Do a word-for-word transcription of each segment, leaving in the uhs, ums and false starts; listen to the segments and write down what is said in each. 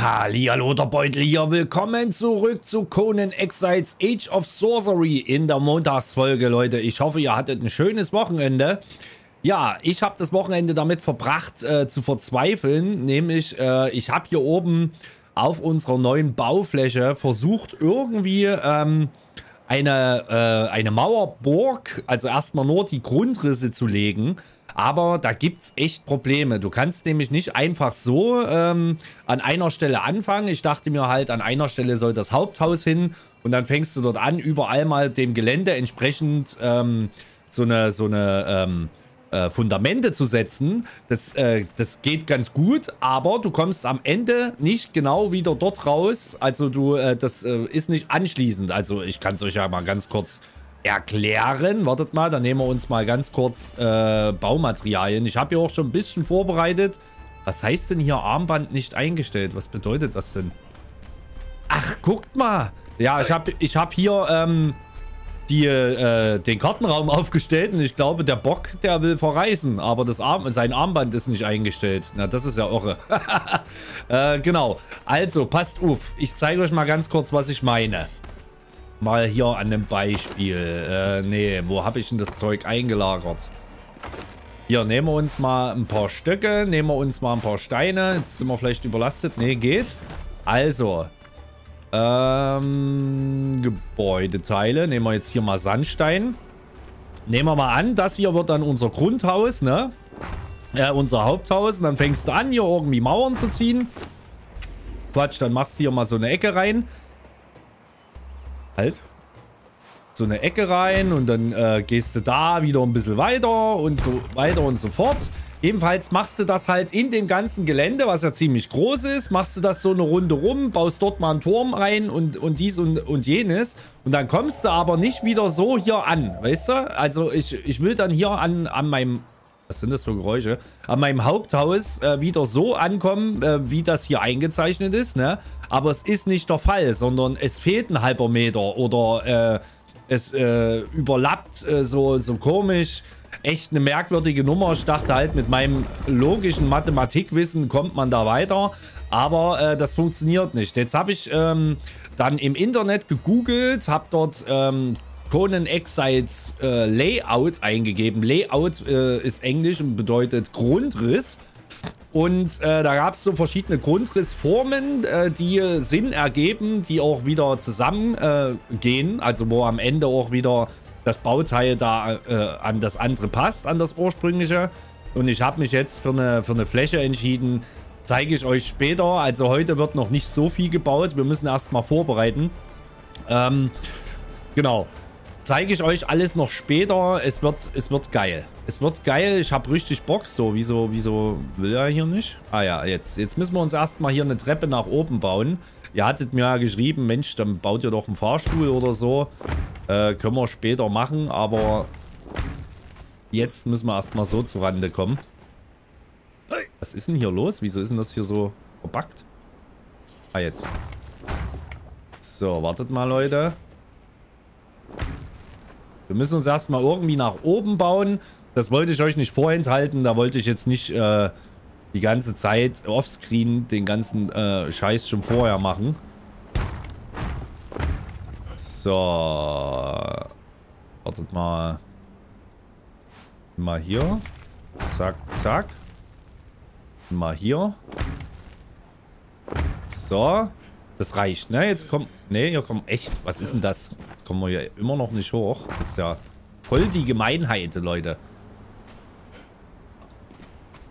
Hallihallo der Beutel hier, willkommen zurück zu Conan Exiles Age of Sorcery in der Montagsfolge, Leute. Ich hoffe, ihr hattet ein schönes Wochenende. Ja, ich habe das Wochenende damit verbracht, äh, zu verzweifeln. Nämlich, äh, ich habe hier oben auf unserer neuen Baufläche versucht, irgendwie ähm, eine, äh, eine Mauerburg, also erstmal nur die Grundrisse zu legen. Aber da gibt es echt Probleme. Du kannst nämlich nicht einfach so ähm, an einer Stelle anfangen. Ich dachte mir halt, an einer Stelle soll das Haupthaus hin. Und dann fängst du dort an, überall mal dem Gelände entsprechend ähm, so eine, so eine ähm, äh, Fundamente zu setzen. Das, äh, das geht ganz gut, aber du kommst am Ende nicht genau wieder dort raus. Also du, äh, das äh, ist nicht anschließend. Also ich kann es euch ja mal ganz kurz erklären. Wartet mal, dann nehmen wir uns mal ganz kurz äh, Baumaterialien. Ich habe hier auch schon ein bisschen vorbereitet. Was heißt denn hier Armband nicht eingestellt? Was bedeutet das denn? Ach, guckt mal. Ja, ich habe ich hab hier ähm, die, äh, den Kartenraum aufgestellt und ich glaube, der Bock, der will verreisen. Aber das Arm, sein Armband ist nicht eingestellt. Na, das ist ja irre. äh, genau. Also, passt auf. Ich zeige euch mal ganz kurz, was ich meine. Mal hier an einem Beispiel. Äh, nee, wo habe ich denn das Zeug eingelagert? Hier, nehmen wir uns mal ein paar Stöcke. Nehmen wir uns mal ein paar Steine. Jetzt sind wir vielleicht überlastet. Nee, geht. Also. Ähm, Gebäudeteile. Nehmen wir jetzt hier mal Sandstein. Nehmen wir mal an, das hier wird dann unser Grundhaus, ne? Äh, unser Haupthaus. Und dann fängst du an, hier irgendwie Mauern zu ziehen. Quatsch, dann machst du hier mal so eine Ecke rein. Halt. So eine Ecke rein und dann äh, gehst du da wieder ein bisschen weiter und so weiter und so fort. Jedenfalls machst du das halt in dem ganzen Gelände, was ja ziemlich groß ist, machst du das so eine Runde rum, baust dort mal einen Turm rein und, und dies und, und jenes. Und dann kommst du aber nicht wieder so hier an, weißt du? Also ich, ich will dann hier an, an meinem, was sind das für Geräusche? An meinem Haupthaus äh, wieder so ankommen, äh, wie das hier eingezeichnet ist, ne? Aber es ist nicht der Fall, sondern es fehlt ein halber Meter oder äh, es äh, überlappt äh, so, so komisch. Echt eine merkwürdige Nummer. Ich dachte halt, mit meinem logischen Mathematikwissen kommt man da weiter. Aber äh, das funktioniert nicht. Jetzt habe ich ähm, dann im Internet gegoogelt, habe dort ähm, Conan Exiles äh, Layout eingegeben. Layout äh, ist Englisch und bedeutet Grundriss. Und äh, da gab es so verschiedene Grundrissformen, äh, die Sinn ergeben, die auch wieder zusammengehen. Äh, also wo am Ende auch wieder das Bauteil da äh, an das andere passt, an das ursprüngliche. Und ich habe mich jetzt für eine, für eine Fläche entschieden, zeige ich euch später. Also heute wird noch nicht so viel gebaut, wir müssen erstmal vorbereiten. Ähm, genau. Zeige ich euch alles noch später. Es wird, es wird geil. Es wird geil. Ich habe richtig Bock. So, wieso, wieso will er hier nicht? Ah ja, jetzt, jetzt müssen wir uns erstmal hier eine Treppe nach oben bauen. Ihr hattet mir ja geschrieben, Mensch, dann baut ihr doch einen Fahrstuhl oder so. Äh, können wir später machen, aber jetzt müssen wir erstmal so zurande kommen. Was ist denn hier los? Wieso ist denn das hier so verbuggt? Ah, jetzt. So, wartet mal, Leute. Wir müssen uns erstmal irgendwie nach oben bauen. Das wollte ich euch nicht vorenthalten. Da wollte ich jetzt nicht äh, die ganze Zeit offscreen den ganzen äh, Scheiß schon vorher machen. So. Wartet mal. Mal hier. Zack, zack. Mal hier. So. Das reicht, ne? Jetzt kommt... Ne, hier kommt... Echt? Was ist denn das? Jetzt kommen wir hier immer noch nicht hoch. Das ist ja voll die Gemeinheit, Leute.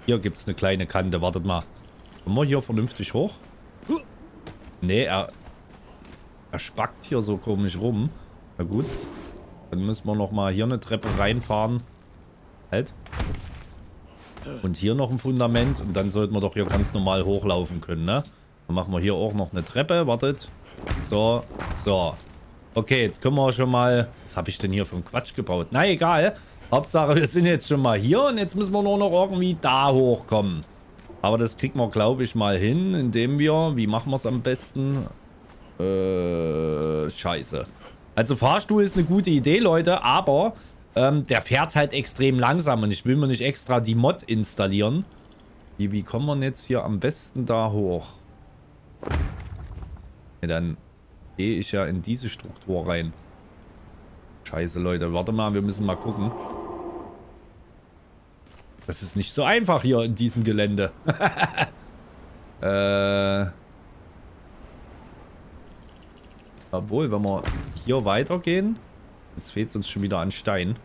Hier gibt es eine kleine Kante. Wartet mal. Kommen wir hier vernünftig hoch? Ne, er... Er spackt hier so komisch rum. Na gut. Dann müssen wir nochmal hier eine Treppe reinfahren. Halt. Und hier noch ein Fundament. Und dann sollten wir doch hier ganz normal hochlaufen können, ne? Dann machen wir hier auch noch eine Treppe. Wartet. So, so. Okay, jetzt können wir schon mal... Was habe ich denn hier für einen Quatsch gebaut? Na, egal. Hauptsache, wir sind jetzt schon mal hier. Und jetzt müssen wir nur noch irgendwie da hochkommen. Aber das kriegen wir, glaube ich, mal hin, indem wir... Wie machen wir es am besten? Äh, scheiße. Also Fahrstuhl ist eine gute Idee, Leute. Aber ähm, der fährt halt extrem langsam. Und ich will mir nicht extra die Mod installieren. Wie, wie kommen wir denn jetzt hier am besten da hoch? Ja, dann gehe ich ja in diese Struktur rein. Scheiße, Leute. Warte mal, wir müssen mal gucken. Das ist nicht so einfach hier in diesem Gelände. äh... Obwohl, wenn wir hier weitergehen... Jetzt fehlt es uns schon wieder an Stein.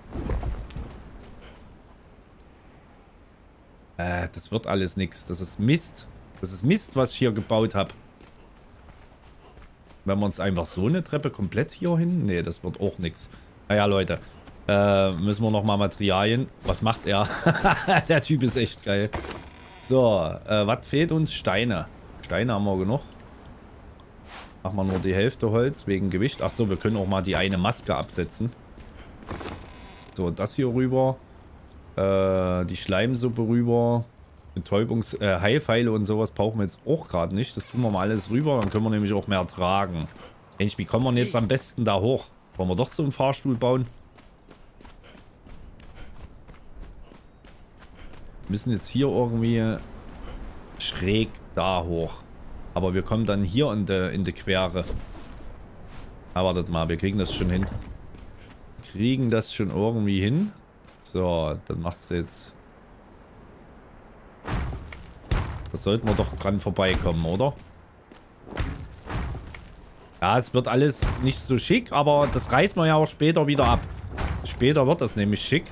Äh, das wird alles nichts. Das ist Mist. Das ist Mist, was ich hier gebaut habe. Wenn wir uns einfach so eine Treppe komplett hier hin... Nee, das wird auch nichts. Naja, Leute. Äh, müssen wir nochmal Materialien... Was macht er? Der Typ ist echt geil. So, äh, was fehlt uns? Steine. Steine haben wir genug. Machen wir nur die Hälfte Holz wegen Gewicht. Achso, wir können auch mal die eine Maske absetzen. So, das hier rüber. Äh, die Schleimsuppe rüber. Betäubungs-, äh, Heilpfeile und sowas brauchen wir jetzt auch gerade nicht. Das tun wir mal alles rüber. Dann können wir nämlich auch mehr tragen. Mensch, wie kommen wir denn jetzt am besten da hoch? Wollen wir doch so einen Fahrstuhl bauen? Wir müssen jetzt hier irgendwie schräg da hoch. Aber wir kommen dann hier in die in die Quere. Aber wartet mal, wir kriegen das schon hin. Wir kriegen das schon irgendwie hin. So, dann machst du jetzt. Da sollten wir doch dran vorbeikommen, oder? Ja, es wird alles nicht so schick, aber das reißen wir ja auch später wieder ab. Später wird das nämlich schick.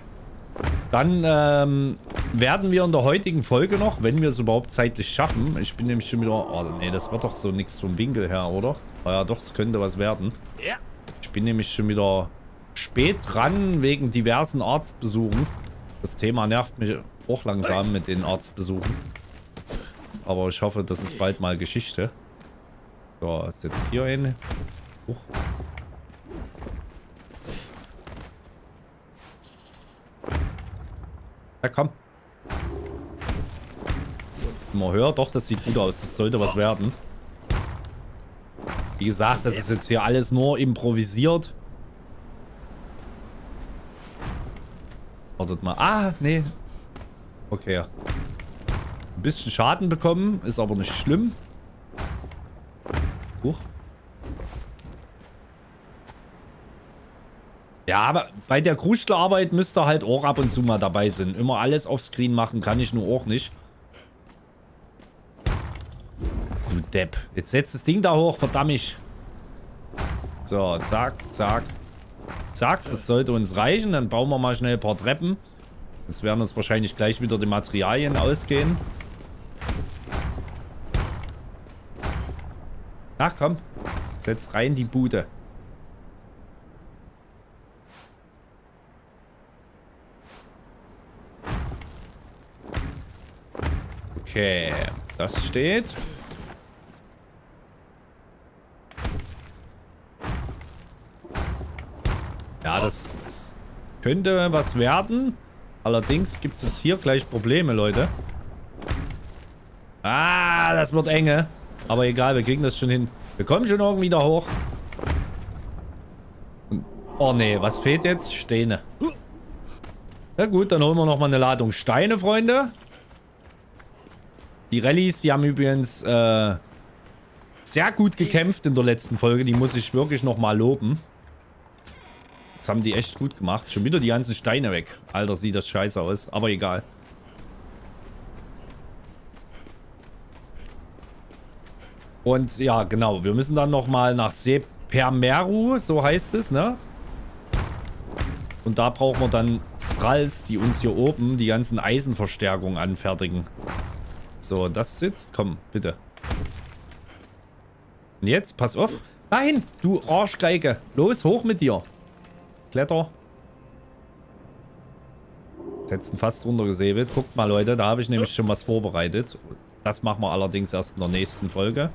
Dann ähm, werden wir in der heutigen Folge noch, wenn wir es überhaupt zeitlich schaffen, ich bin nämlich schon wieder... Oh, nee, das wird doch so nichts vom Winkel her, oder? Oh ja, doch, es könnte was werden. Ich bin nämlich schon wieder spät dran, wegen diversen Arztbesuchen. Das Thema nervt mich auch langsam mit den Arztbesuchen. Aber ich hoffe, das ist bald mal Geschichte. So, ist jetzt hier hin. Huch. Ja, komm. Mal höher. Doch, das sieht gut aus. Das sollte was werden. Wie gesagt, das ist jetzt hier alles nur improvisiert. Wartet mal. Ah, nee. Okay. Ein bisschen Schaden bekommen. Ist aber nicht schlimm. Huch. Ja, aber bei der Kruschlerarbeit müsst ihr halt auch ab und zu mal dabei sein. Immer alles auf Screen machen kann ich nur auch nicht. Du Depp. Jetzt setzt das Ding da hoch, verdammt ich. So, zack, zack. Zack, das sollte uns reichen. Dann bauen wir mal schnell ein paar Treppen. Jetzt werden uns wahrscheinlich gleich wieder die Materialien ausgehen. Ach komm, setz rein die Bude. Okay, das steht. Ja, das, das könnte was werden. Allerdings gibt es jetzt hier gleich Probleme, Leute. Ah, das wird enge. Aber egal, wir kriegen das schon hin. Wir kommen schon irgendwie da hoch. Oh ne, was fehlt jetzt? Steine. Na gut, dann holen wir nochmal eine Ladung Steine, Freunde. Die Rallyes, die haben übrigens äh, sehr gut gekämpft in der letzten Folge. Die muss ich wirklich nochmal loben. Das haben die echt gut gemacht. Schon wieder die ganzen Steine weg. Alter, sieht das scheiße aus. Aber egal. Und ja, genau. Wir müssen dann nochmal nach Sepermeru, so heißt es, ne? Und da brauchen wir dann Srals, die uns hier oben die ganzen Eisenverstärkungen anfertigen. So, das sitzt. Komm, bitte. Und jetzt, pass auf. Nein, du Arschgeige. Los, hoch mit dir. Kletter. Setzen fast runtergesäbelt. Guckt mal, Leute, da habe ich nämlich schon was vorbereitet. Das machen wir allerdings erst in der nächsten Folge.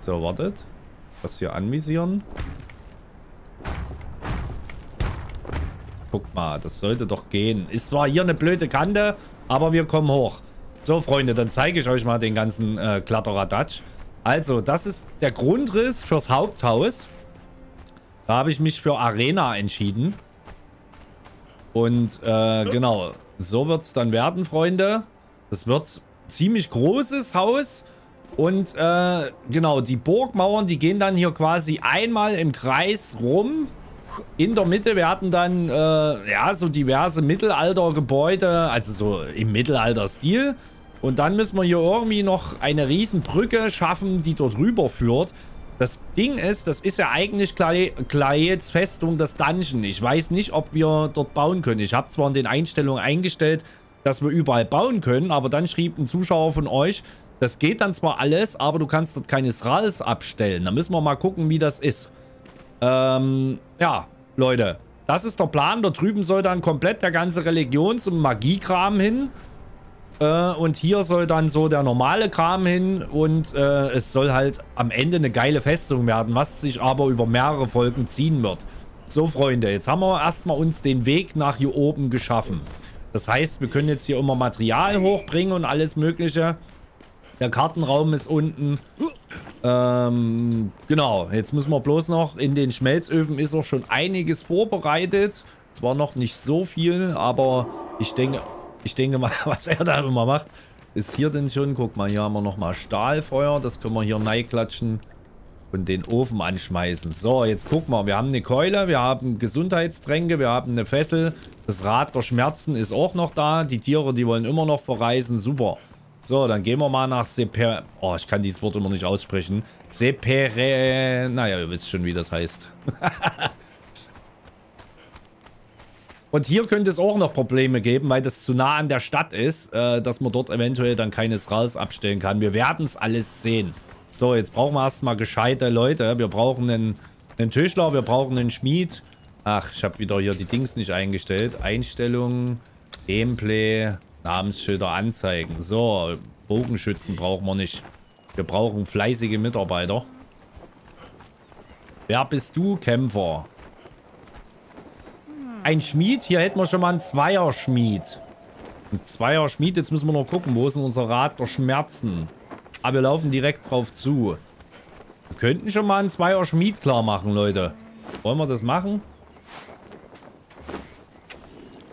So, wartet. Das hier anvisieren. Guckt mal, das sollte doch gehen. Ist zwar hier eine blöde Kante, aber wir kommen hoch. So, Freunde, dann zeige ich euch mal den ganzen äh, Kladderadatsch. Also, das ist der Grundriss fürs Haupthaus. Da habe ich mich für Arena entschieden. Und äh, genau, so wird es dann werden, Freunde. Das wird ein ziemlich großes Haus. Und äh, genau, die Burgmauern, die gehen dann hier quasi einmal im Kreis rum. In der Mitte, wir hatten dann äh, ja so diverse Mittelaltergebäude, also so im Mittelalter-Stil. Und dann müssen wir hier irgendwie noch eine riesen Brücke schaffen, die dort rüber führt. Das Ding ist, das ist ja eigentlich Klaels Festung, das Dungeon. Ich weiß nicht, ob wir dort bauen können. Ich habe zwar in den Einstellungen eingestellt, dass wir überall bauen können, aber dann schrieb ein Zuschauer von euch, das geht dann zwar alles, aber du kannst dort keine Srals abstellen. Da müssen wir mal gucken, wie das ist. Ähm, ja, Leute, das ist der Plan. Da drüben soll dann komplett der ganze Religions- und Magiekram hin. Äh, und hier soll dann so der normale Kram hin. Und äh, es soll halt am Ende eine geile Festung werden, was sich aber über mehrere Folgen ziehen wird. So, Freunde, jetzt haben wir erstmal uns den Weg nach hier oben geschaffen. Das heißt, wir können jetzt hier immer Material hochbringen und alles Mögliche. Der Kartenraum ist unten. Ähm, genau, jetzt müssen wir bloß noch, in den Schmelzöfen ist auch schon einiges vorbereitet. Zwar noch nicht so viel, aber ich denke, ich denke mal, was er da immer macht, ist hier denn schon, guck mal, hier haben wir nochmal Stahlfeuer. Das können wir hier reinklatschen und den Ofen anschmeißen. So, jetzt guck mal, wir haben eine Keule, wir haben Gesundheitstränke, wir haben eine Fessel. Das Rad der Schmerzen ist auch noch da. Die Tiere, die wollen immer noch verreisen, super. So, dann gehen wir mal nach Seper... Oh, ich kann dieses Wort immer nicht aussprechen. Sepere... Naja, ihr wisst schon, wie das heißt. Und hier könnte es auch noch Probleme geben, weil das zu nah an der Stadt ist, äh, dass man dort eventuell dann keine Srals abstellen kann. Wir werden es alles sehen. So, jetzt brauchen wir erstmal gescheite Leute. Wir brauchen einen, einen Tischler, wir brauchen einen Schmied. Ach, ich habe wieder hier die Dings nicht eingestellt. Einstellungen, Gameplay... Namensschilder anzeigen. So, Bogenschützen brauchen wir nicht. Wir brauchen fleißige Mitarbeiter. Wer bist du, Kämpfer? Ein Schmied? Hier hätten wir schon mal einen Zweierschmied. Ein Zweierschmied, jetzt müssen wir noch gucken, wo ist denn unser Rad der Schmerzen? Aber wir laufen direkt drauf zu. Wir könnten schon mal einen Zweierschmied klar machen, Leute. Wollen wir das machen?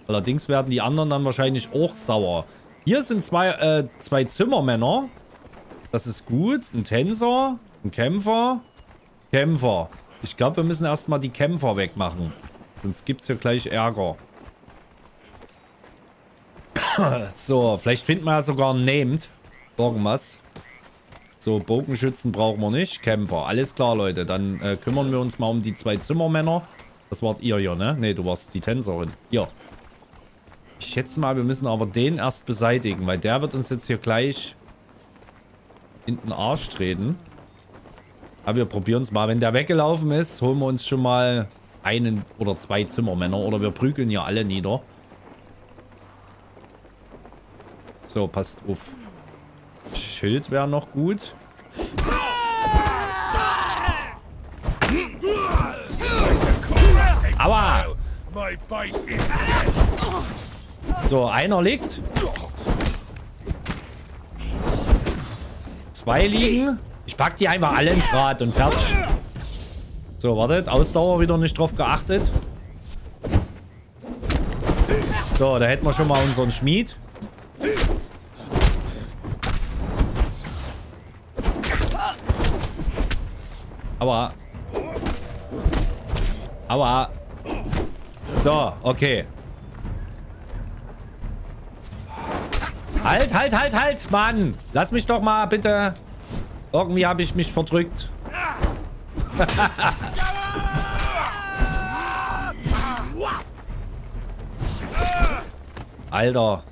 Allerdings werden die anderen dann wahrscheinlich auch sauer. Hier sind zwei, äh, zwei Zimmermänner. Das ist gut. Ein Tänzer, ein Kämpfer, Kämpfer. Ich glaube, wir müssen erstmal die Kämpfer wegmachen. Sonst gibt es hier gleich Ärger. So, vielleicht finden wir ja sogar einen Named. Irgendwas. So, Bogenschützen brauchen wir nicht. Kämpfer. Alles klar, Leute. Dann äh, kümmern wir uns mal um die zwei Zimmermänner. Das wart ihr hier, ne? Ne, du warst die Tänzerin. Hier. Ich schätze mal, wir müssen aber den erst beseitigen, weil der wird uns jetzt hier gleich in den Arsch treten. Aber wir probieren es mal. Wenn der weggelaufen ist, holen wir uns schon mal einen oder zwei Zimmermänner. Oder wir prügeln hier alle nieder. So, passt auf. Schild wäre noch gut. Aua! So, einer liegt. Zwei liegen. Ich pack die einfach alle ins Rad und fertig. So, wartet. Ausdauer wieder nicht drauf geachtet. So, da hätten wir schon mal unseren Schmied. Aua. Aua. So, okay. Halt, halt, halt, halt, Mann! Lass mich doch mal, bitte. Irgendwie habe ich mich verdrückt. Alter.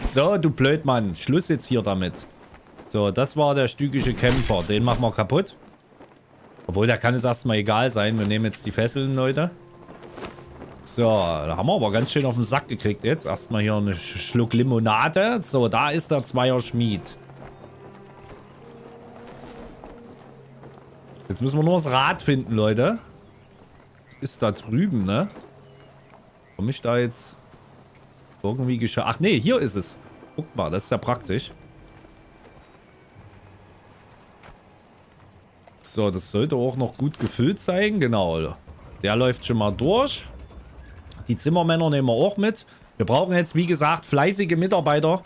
So, du Blödmann. Schluss jetzt hier damit. So, das war der stückische Kämpfer. Den machen wir kaputt. Obwohl, da kann es erstmal egal sein. Wir nehmen jetzt die Fesseln, Leute. So, da haben wir aber ganz schön auf den Sack gekriegt jetzt. Erstmal hier einen Schluck Limonade. So, da ist der Zweierschmied. Jetzt müssen wir nur das Rad finden, Leute. Das ist da drüben, ne? Komm ich da jetzt irgendwie geschah? Ach nee, hier ist es. Guck mal, das ist ja praktisch. So, das sollte auch noch gut gefüllt sein. Genau. Der läuft schon mal durch. Die Zimmermänner nehmen wir auch mit. Wir brauchen jetzt, wie gesagt, fleißige Mitarbeiter,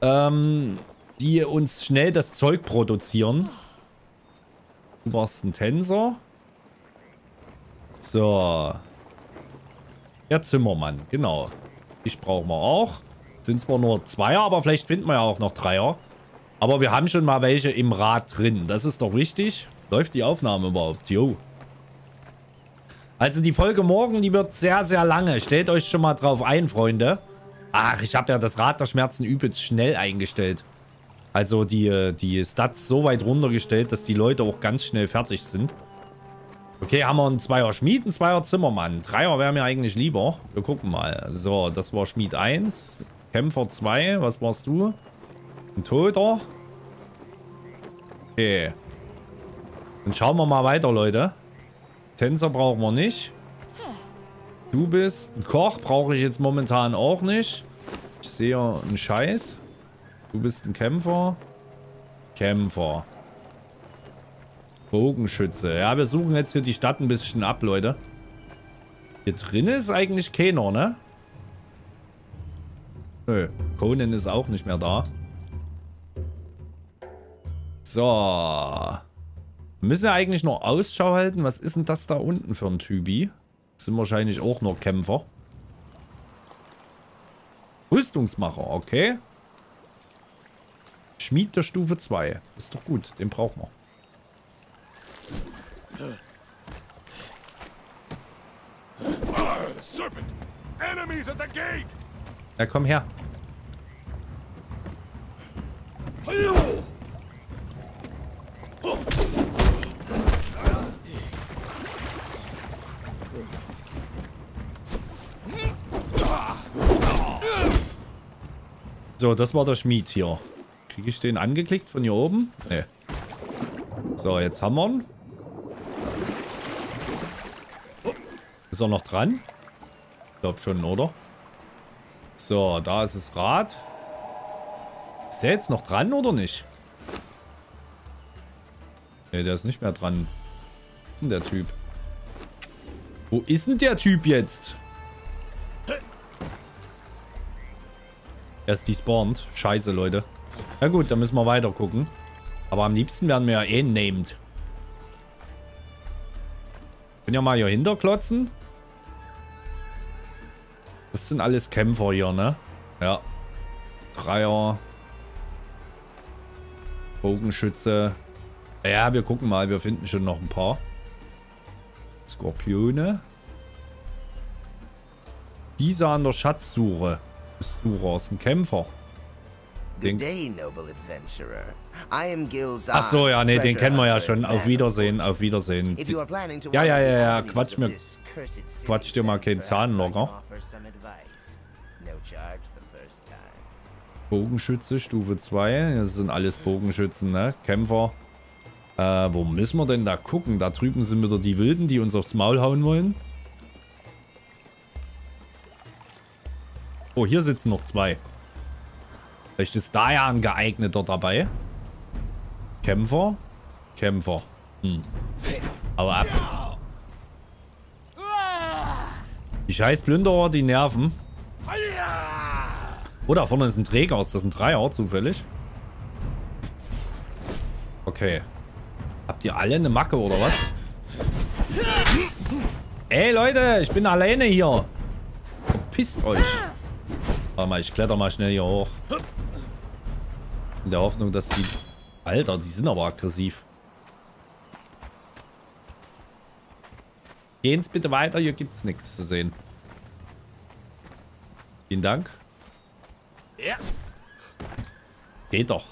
ähm, die uns schnell das Zeug produzieren. Du warst ein Tänzer. So. Der Zimmermann, genau. Ich brauchen wir auch. Sind zwar nur Zweier, aber vielleicht finden wir ja auch noch Dreier. Aber wir haben schon mal welche im Rad drin. Das ist doch wichtig. Läuft die Aufnahme überhaupt? Jo. Also die Folge morgen, die wird sehr, sehr lange. Stellt euch schon mal drauf ein, Freunde. Ach, ich habe ja das Rad der Schmerzen übelst schnell eingestellt. Also die, die Stats so weit runtergestellt, dass die Leute auch ganz schnell fertig sind. Okay, haben wir einen Zweier Schmied, einen Zweier Zimmermann. Dreier wäre mir eigentlich lieber. Wir gucken mal. So, das war Schmied eins. Kämpfer zwei. Was warst du? Ein Toter. Okay. Dann schauen wir mal weiter, Leute. Tänzer brauchen wir nicht. Du bist ein Koch. Brauche ich jetzt momentan auch nicht. Ich sehe einen Scheiß. Du bist ein Kämpfer. Kämpfer. Bogenschütze. Ja, wir suchen jetzt hier die Stadt ein bisschen ab, Leute. Hier drin ist eigentlich keiner, ne? Nö. Conan ist auch nicht mehr da. So. Wir müssen ja eigentlich noch Ausschau halten. Was ist denn das da unten für ein Typi? Das sind wahrscheinlich auch nur Kämpfer. Rüstungsmacher, okay. Schmied der Stufe zwei. Ist doch gut, den brauchen wir. Ja, komm her. So, das war der Schmied hier. Kriege ich den angeklickt von hier oben? Nee. So, jetzt haben wir ihn. Ist er noch dran? Ich glaube schon, oder? So, da ist das Rad. Ist der jetzt noch dran oder nicht? Ne, der ist nicht mehr dran. Wo ist denn der Typ? Wo ist denn der Typ jetzt? Er ist despawned. Scheiße, Leute. Na gut, dann müssen wir weiter gucken. Aber am liebsten werden wir ja eh named. Können ja mal hier hinterklotzen. Das sind alles Kämpfer hier, ne? Ja. Dreier. Bogenschütze. Ja, wir gucken mal. Wir finden schon noch ein paar. Skorpione. Dieser an der Schatzsuche. Sucher ist ein Kämpfer. Ach so, ja, nee, den kennen wir ja schon. Auf Wiedersehen, auf Wiedersehen. Ja, ja, ja, ja, quatsch mir. Quatsch dir mal keinen Zahn locker. Bogenschütze, Stufe zwei. Das sind alles Bogenschützen, ne? Kämpfer. Äh, wo müssen wir denn da gucken? Da drüben sind wieder die Wilden, die uns aufs Maul hauen wollen. Oh, hier sitzen noch zwei. Vielleicht ist da ja ein geeigneter dabei. Kämpfer. Kämpfer. Hm. Aber ab. Die scheiß Plünderer, die nerven. Oh, da vorne ist ein Träger. Ist das ein Dreier zufällig? Okay. Habt ihr alle eine Macke oder was? Ey Leute, ich bin alleine hier. Pisst euch. Warte mal, ich kletter mal schnell hier hoch. In der Hoffnung, dass die... Alter, die sind aber aggressiv. Gehen's bitte weiter, hier gibt's nichts zu sehen. Vielen Dank. Ja. Geht doch.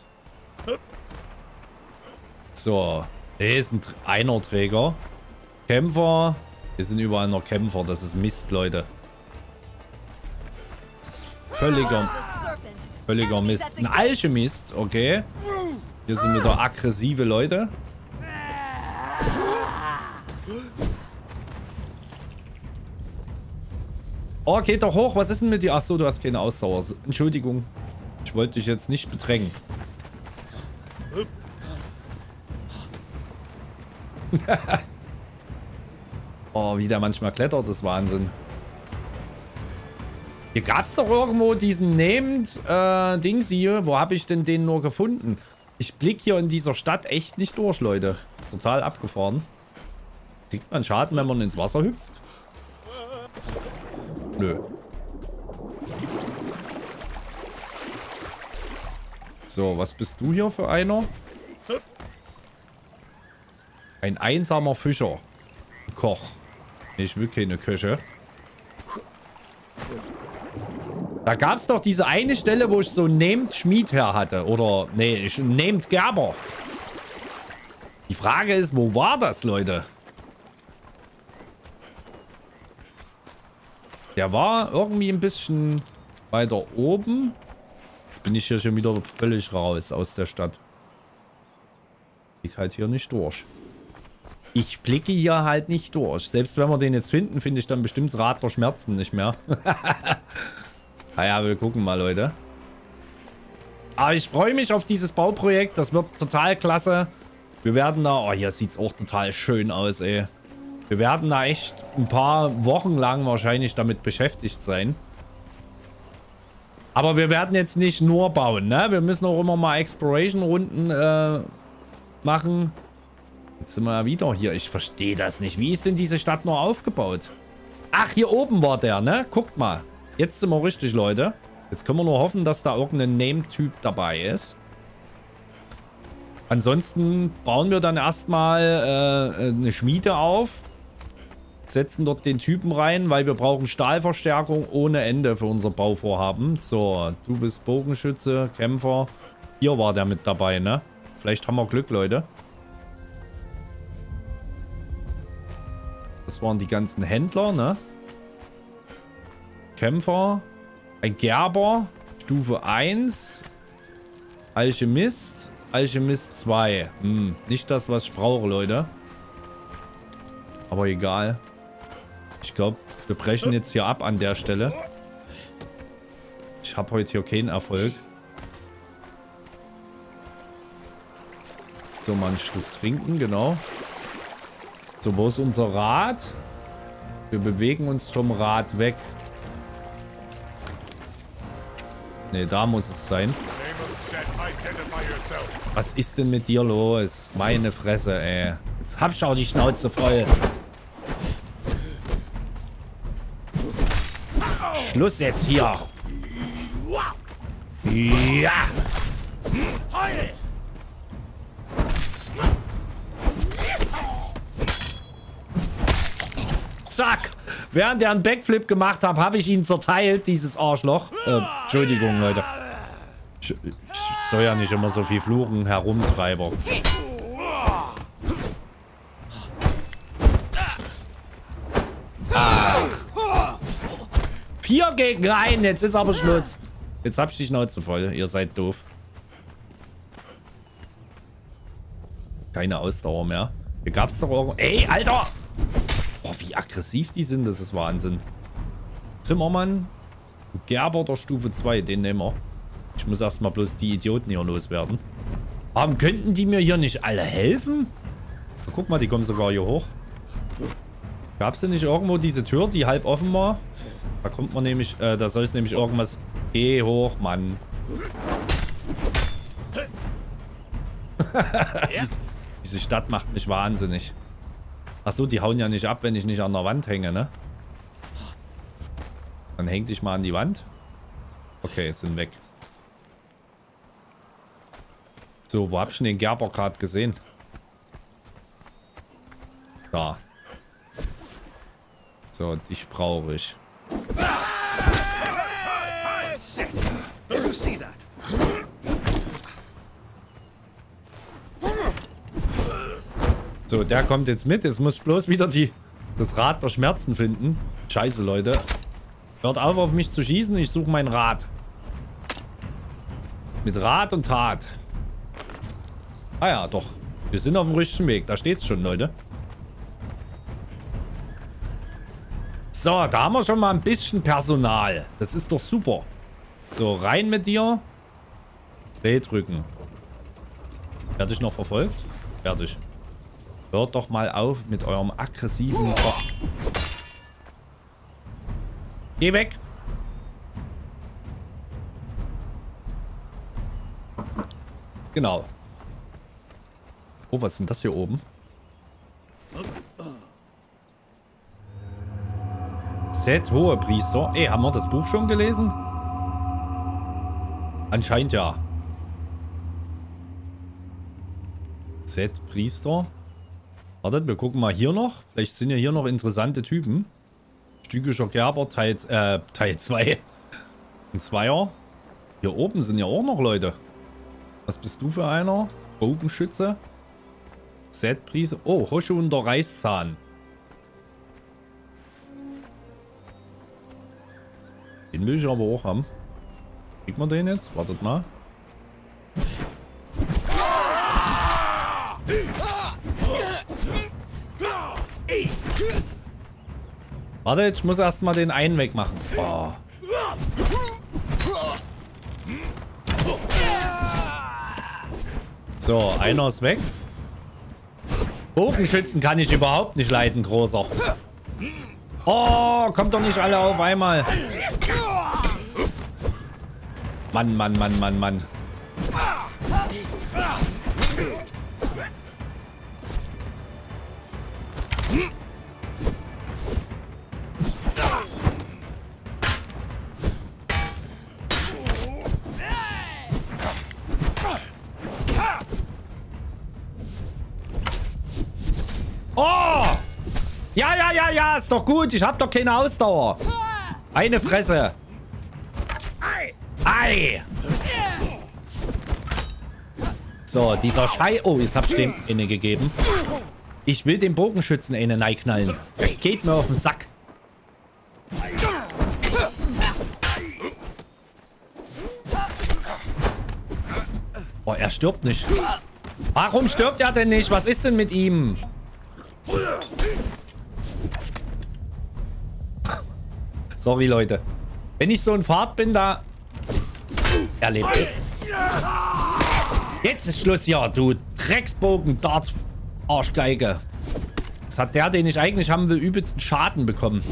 So. Hier ist ein Einerträger. Kämpfer. Wir sind überall noch Kämpfer. Das ist Mist, Leute. Das ist völliger... Völliger Mist. Ein Alchemist, okay. Hier sind wieder aggressive Leute. Oh, geht doch hoch. Was ist denn mit dir? Achso, du hast keine Ausdauer. Entschuldigung. Ich wollte dich jetzt nicht bedrängen. Oh, wie der manchmal klettert, das ist Wahnsinn. Hier gab es doch irgendwo diesen Named äh, Dings hier. Wo habe ich denn den nur gefunden? Ich blick hier in dieser Stadt echt nicht durch, Leute. Ist total abgefahren. Kriegt man Schaden, wenn man ins Wasser hüpft? Nö. So, was bist du hier für einer? Ein einsamer Fischer. Koch. Ich will keine Köche. Da gab es doch diese eine Stelle, wo ich so Named Schmied her hatte. Oder, nee, ich Named Gerber. Die Frage ist, wo war das, Leute? Der war irgendwie ein bisschen weiter oben. Bin ich hier schon wieder völlig raus aus der Stadt. Ich halt hier nicht durch. Ich blicke hier halt nicht durch. Selbst wenn wir den jetzt finden, finde ich dann bestimmt das Rad der Schmerzen nicht mehr. Naja, wir gucken mal, Leute. Aber ich freue mich auf dieses Bauprojekt. Das wird total klasse. Wir werden da... Oh, hier sieht es auch total schön aus, ey. Wir werden da echt ein paar Wochen lang wahrscheinlich damit beschäftigt sein. Aber wir werden jetzt nicht nur bauen, ne? Wir müssen auch immer mal Exploration-Runden äh, machen. Jetzt sind wir ja wieder hier. Ich verstehe das nicht. Wie ist denn diese Stadt nur aufgebaut? Ach, hier oben war der, ne? Guckt mal. Jetzt sind wir richtig, Leute. Jetzt können wir nur hoffen, dass da irgendein Name-Typ dabei ist. Ansonsten bauen wir dann erstmal äh, eine Schmiede auf. Setzen dort den Typen rein, weil wir brauchen Stahlverstärkung ohne Ende für unser Bauvorhaben. So, du bist Bogenschütze, Kämpfer. Hier war der mit dabei, ne? Vielleicht haben wir Glück, Leute. Das waren die ganzen Händler, ne? Kämpfer, ein Gerber, Stufe eins, Alchemist, Alchemist zwei. Hm, nicht das, was ich brauche, Leute. Aber egal. Ich glaube, wir brechen jetzt hier ab an der Stelle. Ich habe heute hier keinen Erfolg. So, mal einen Schluck trinken, genau. So, wo ist unser Rad? Wir bewegen uns vom Rad weg. Ne, da muss es sein. Was ist denn mit dir los? Meine Fresse, ey. Jetzt hab ich auch die Schnauze voll. Schluss jetzt hier. Ja. Zack. Während er einen Backflip gemacht hat, habe ich ihn zerteilt, dieses Arschloch. Äh, Entschuldigung, Leute. Ich, ich soll ja nicht immer so viel fluchen, Herumtreiber. Ach. Vier gegen einen, jetzt ist aber Schluss. Jetzt hab ich die Schnauze voll, ihr seid doof. Keine Ausdauer mehr. Hier gab's doch irgendwo... Ey, Alter! Oh, wie aggressiv die sind, das ist Wahnsinn. Zimmermann, Gerber der Stufe zwei, den nehmen wir. Ich muss erstmal bloß die Idioten hier loswerden. Warum könnten die mir hier nicht alle helfen? Na, guck mal, die kommen sogar hier hoch. Gab es denn nicht irgendwo diese Tür, die halb offen war? Da kommt man nämlich, äh, da soll es nämlich irgendwas... Geh hoch, Mann. Dies, diese Stadt macht mich wahnsinnig. Achso, die hauen ja nicht ab, wenn ich nicht an der Wand hänge, ne? Dann häng dich mal an die Wand. Okay, sind weg. So, wo hab ich denn den Gerber gerade gesehen? Da. So, und ich brauche ich. So, der kommt jetzt mit. Jetzt muss ich bloß wieder die, das Rad der Schmerzen finden. Scheiße, Leute. Hört auf, auf mich zu schießen. Ich suche mein Rad. Mit Rat und Tat. Ah ja, doch. Wir sind auf dem richtigen Weg. Da steht's schon, Leute. So, da haben wir schon mal ein bisschen Personal. Das ist doch super. So, rein mit dir. Play drücken. Werd ich noch verfolgt? Fertig. Hört doch mal auf mit eurem aggressiven... Oh. Geh weg! Genau. Oh, was ist denn das hier oben? Set hohe Priester. Ey, haben wir das Buch schon gelesen? Anscheinend ja. Set Priester. Wartet, wir gucken mal hier noch. Vielleicht sind ja hier noch interessante Typen. Stückischer Gerber, Teil äh, Teil zwei. Ein Zweier. Hier oben sind ja auch noch Leute. Was bist du für einer? Bogenschütze. Set Priester. Oh, Hosche und der Reißzahn. Den will ich aber auch haben. Kriegt man den jetzt? Wartet mal. Warte, ich muss erstmal den einen wegmachen. Oh. So, einer ist weg. Bogenschützen kann ich überhaupt nicht leiden, großer. Oh, kommt doch nicht alle auf einmal. Mann, Mann, Mann, Mann, Mann. Ja, ist doch gut. Ich hab doch keine Ausdauer. Eine Fresse. Ei. So, dieser Schei... Oh, jetzt hab ich dem eine gegeben. Ich will dem Bogenschützen eine reinknallen. Der geht mir auf den Sack. Oh, er stirbt nicht. Warum stirbt er denn nicht? Was ist denn mit ihm? Sorry, Leute. Wenn ich so in Fahrt bin, da... Er lebt. Jetzt ist Schluss hier, du Drecksbogen, Dart, Arschgeige. Jetzt hat der, den ich eigentlich haben will, übelsten Schaden bekommen.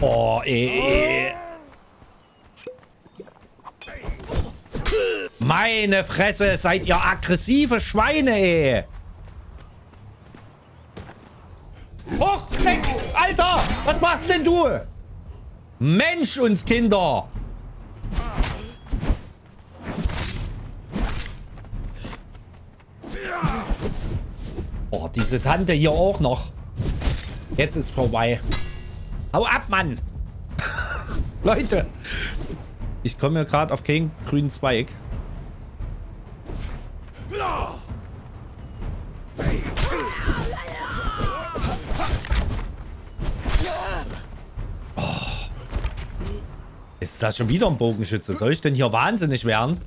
Oh, eh. Meine Fresse, seid ihr aggressive Schweine, eh. Hoch, Dreck! Alter! Was machst denn du? Mensch, uns Kinder! Oh, diese Tante hier auch noch. Jetzt ist vorbei. Hau ab, Mann! Leute! Ich komme hier gerade auf keinen grünen Zweig. Ist das schon wieder ein Bogenschütze? Soll ich denn hier wahnsinnig werden?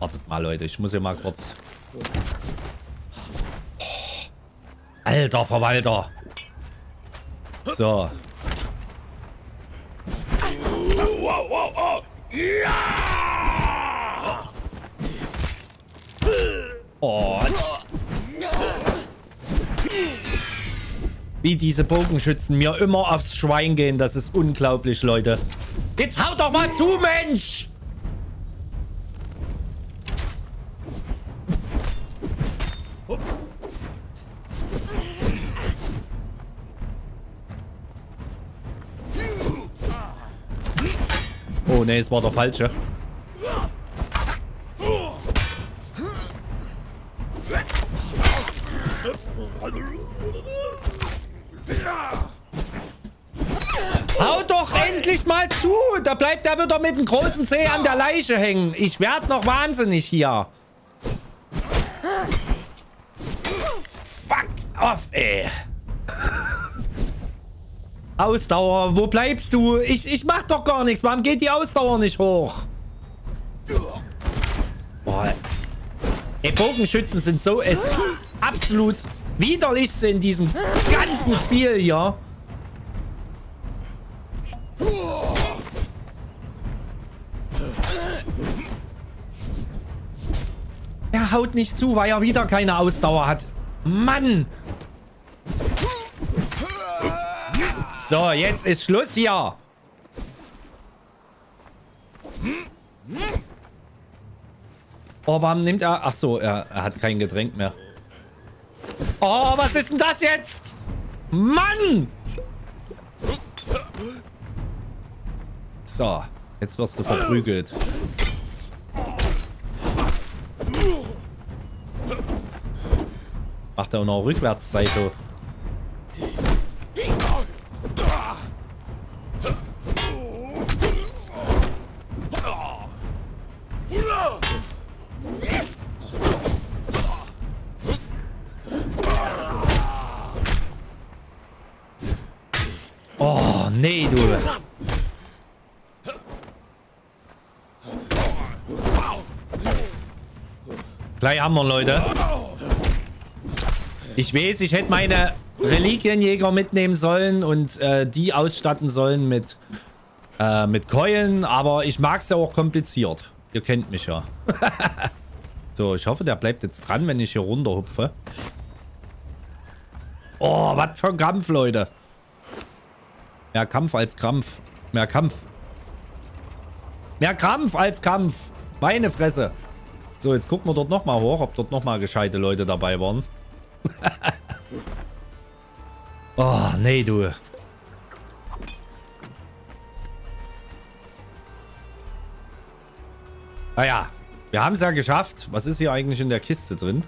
Wartet mal, Leute. Ich muss hier mal kurz... Oh, alter Verwalter. So. Oh, wie diese Bogenschützen mir immer aufs Schwein gehen. Das ist unglaublich, Leute. Jetzt haut doch mal zu, Mensch! Oh, ne, es war der falsche. Mal zu, da bleibt er wieder mit dem großen Zeh an der Leiche hängen. Ich werde noch wahnsinnig hier. Fuck off, ey. Ausdauer, wo bleibst du? Ich, ich mach doch gar nichts. Warum geht die Ausdauer nicht hoch? Boah. Ey, Bogenschützen sind so es absolut widerlichste in diesem ganzen Spiel hier. Er haut nicht zu, weil er wieder keine Ausdauer hat. Mann! So, jetzt ist Schluss hier. Oh, warum nimmt er... Ach so, er, er hat kein Getränk mehr. Oh, was ist denn das jetzt? Mann! So, jetzt wirst du verprügelt. Macht er auch noch rückwärts, Saito. Oh, nee, du. Gleich haben wir, Leute. Ich weiß, ich hätte meine Reliquienjäger mitnehmen sollen und äh, die ausstatten sollen mit, äh, mit Keulen, aber ich mag es ja auch kompliziert. Ihr kennt mich ja. So, ich hoffe, der bleibt jetzt dran, wenn ich hier runterhupfe. Oh, was für ein Kampf, Leute. Mehr Kampf als Krampf. Mehr Kampf. Mehr Krampf als Kampf. Meine Fresse. So, jetzt gucken wir dort nochmal hoch, ob dort nochmal gescheite Leute dabei waren. Oh, nee, du. Naja, wir haben es ja geschafft. Was ist hier eigentlich in der Kiste drin?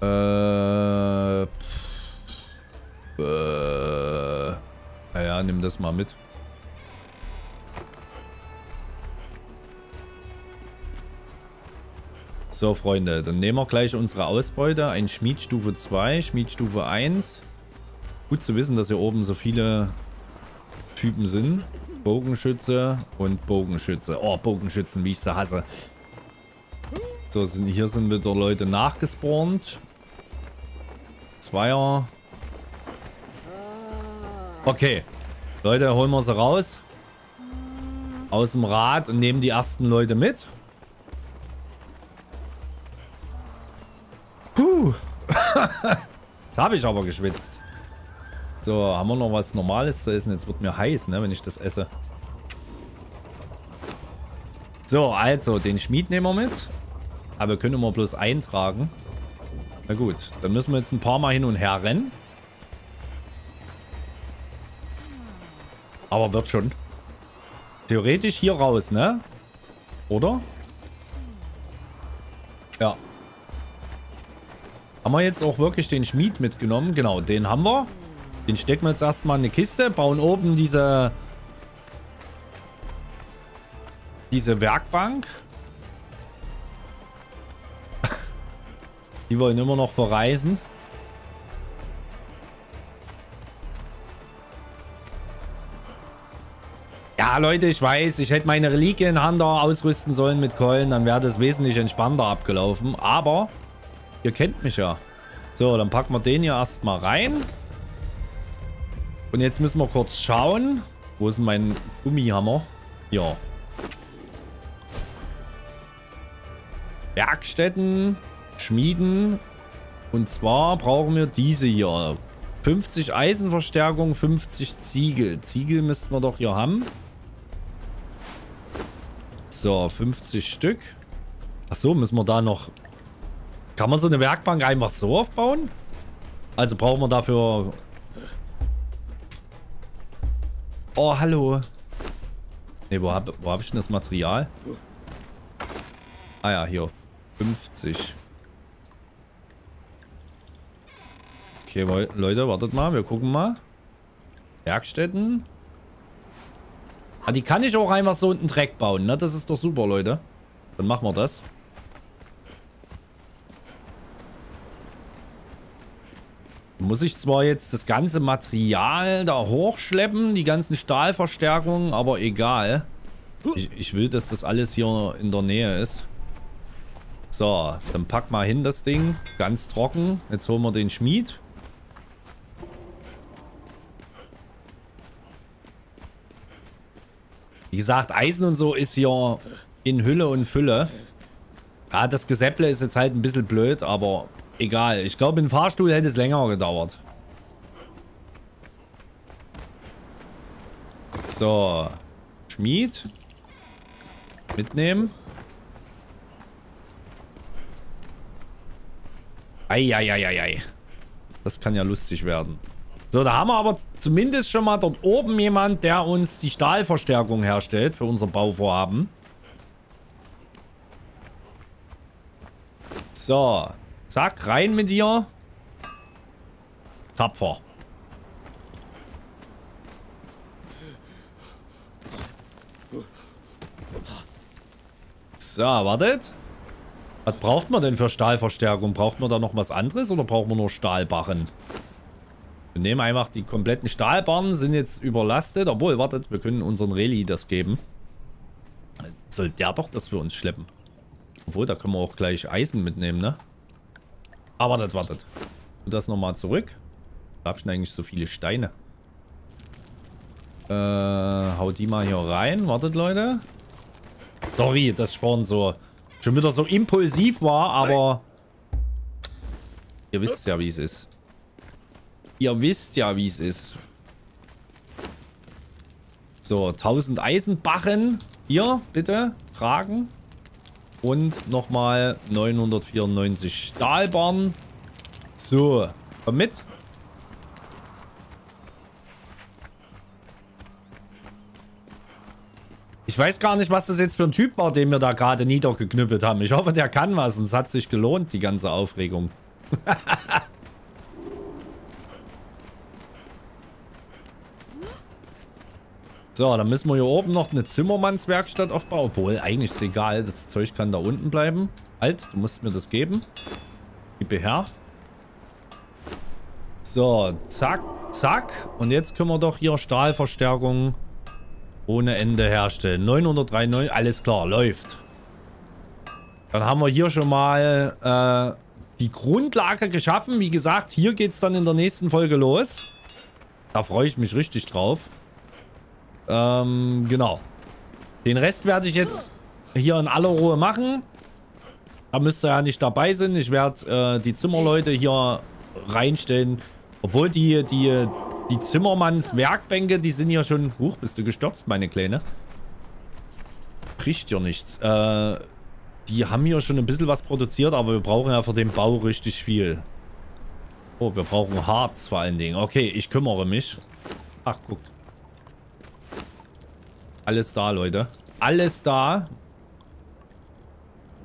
Äh, pff, äh, naja, nimm das mal mit. So, Freunde, dann nehmen wir gleich unsere Ausbeute. Ein Schmiedstufe zwei, Schmiedstufe eins. Gut zu wissen, dass hier oben so viele Typen sind. Bogenschütze und Bogenschütze. Oh, Bogenschützen, wie ich sie hasse. So, sind, hier sind wieder Leute nachgespawnt. Zweier. Okay. Leute, holen wir sie raus. Aus dem Rad und nehmen die ersten Leute mit. Puh. Jetzt habe ich aber geschwitzt. So, haben wir noch was Normales zu essen? Jetzt wird mir heiß, ne, wenn ich das esse. So, also, den Schmied nehmen wir mit. Aber wir können immer bloß eintragen. Na gut, dann müssen wir jetzt ein paar Mal hin und her rennen. Aber wird schon. Theoretisch hier raus, ne? Oder? Ja. Haben wir jetzt auch wirklich den Schmied mitgenommen? Genau, den haben wir. Den stecken wir jetzt erstmal in eine Kiste. Bauen oben diese... Diese Werkbank. Die wollen immer noch verreisen. Ja, Leute, ich weiß. Ich hätte meine Reliquienhunter ausrüsten sollen mit Keulen. Dann wäre das wesentlich entspannter abgelaufen. Aber... Ihr kennt mich ja. So, dann packen wir den hier erstmal rein. Und jetzt müssen wir kurz schauen. Wo ist denn mein Gummihammer? Ja. Werkstätten, Schmieden. Und zwar brauchen wir diese hier. fünfzig Eisenverstärkung, fünfzig Ziegel. Ziegel müssten wir doch hier haben. So, fünfzig Stück. Achso, müssen wir da noch... Kann man so eine Werkbank einfach so aufbauen? Also brauchen wir dafür... Oh, hallo. Ne, wo habe wo hab ich denn das Material? Ah ja, hier. fünfzig. Okay, Leute, wartet mal. Wir gucken mal. Werkstätten. Ah, die kann ich auch einfach so unten Dreck bauen, ne? Das ist doch super, Leute. Dann machen wir das. Muss ich zwar jetzt das ganze Material da hochschleppen, die ganzen Stahlverstärkungen, aber egal. Ich, ich will, dass das alles hier in der Nähe ist. So, dann pack mal hin das Ding. Ganz trocken. Jetzt holen wir den Schmied. Wie gesagt, Eisen und so ist hier in Hülle und Fülle. Ja, das Gesäpple ist jetzt halt ein bisschen blöd, aber... Egal, ich glaube, im Fahrstuhl hätte es länger gedauert. So. Schmied. Mitnehmen. Eieieiei. Das kann ja lustig werden. So, da haben wir aber zumindest schon mal dort oben jemand, der uns die Stahlverstärkung herstellt für unser Bauvorhaben. So. Zack, rein mit dir. Tapfer. So, wartet. Was braucht man denn für Stahlverstärkung? Braucht man da noch was anderes oder braucht man nur Stahlbarren? Wir nehmen einfach die kompletten Stahlbarren, sind jetzt überlastet. Obwohl, wartet, wir können unseren Reli das geben. Soll der doch das für uns schleppen? Obwohl, da können wir auch gleich Eisen mitnehmen, ne? Aber wartet, wartet. Und das nochmal zurück. Da hab ich eigentlich so viele Steine. Äh, hau die mal hier rein. Wartet, Leute. Sorry, das Sporn so... schon wieder so impulsiv war, aber ihr wisst ja, wie es ist. Ihr wisst ja, wie es ist. So, tausend Eisenbarren hier, bitte, tragen. Und nochmal neunhundertvierundneunzig Stahlbarren. So, komm mit. Ich weiß gar nicht, was das jetzt für ein Typ war, den wir da gerade niedergeknüppelt haben. Ich hoffe, der kann was und es hat sich gelohnt, die ganze Aufregung. So, dann müssen wir hier oben noch eine Zimmermannswerkstatt aufbauen. Obwohl, eigentlich ist es egal, das Zeug kann da unten bleiben. Halt, du musst mir das geben. Gib her. So, zack, zack. Und jetzt können wir doch hier Stahlverstärkung... ohne Ende herstellen. neunhundertdreiundneunzig, alles klar, läuft. Dann haben wir hier schon mal äh, die Grundlage geschaffen. Wie gesagt, hier geht es dann in der nächsten Folge los. Da freue ich mich richtig drauf. Ähm, genau. Den Rest werde ich jetzt hier in aller Ruhe machen. Da müsst ihr ja nicht dabei sein. Ich werde äh, die Zimmerleute hier reinstellen. Obwohl die... die Die Zimmermanns Werkbänke, die sind ja schon... Huch, bist du gestürzt, meine Kleine? Bricht ja nichts. Äh, die haben hier schon ein bisschen was produziert, aber wir brauchen ja für den Bau richtig viel. Oh, wir brauchen Harz vor allen Dingen. Okay, ich kümmere mich. Ach, guckt. Alles da, Leute. Alles da.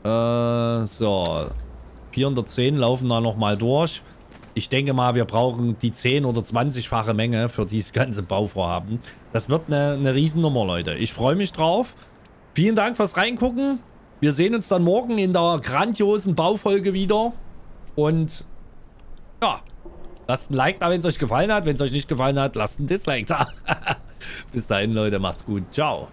Äh, so. vierhundertzehn laufen da nochmal durch. Ich denke mal, wir brauchen die zehn- oder zwanzigfache Menge für dieses ganze Bauvorhaben. Das wird eine, eine Riesennummer, Leute. Ich freue mich drauf. Vielen Dank fürs Reingucken. Wir sehen uns dann morgen in der grandiosen Baufolge wieder. Und ja, lasst ein Like da, wenn es euch gefallen hat. Wenn es euch nicht gefallen hat, lasst ein Dislike da. Bis dahin, Leute, macht's gut. Ciao.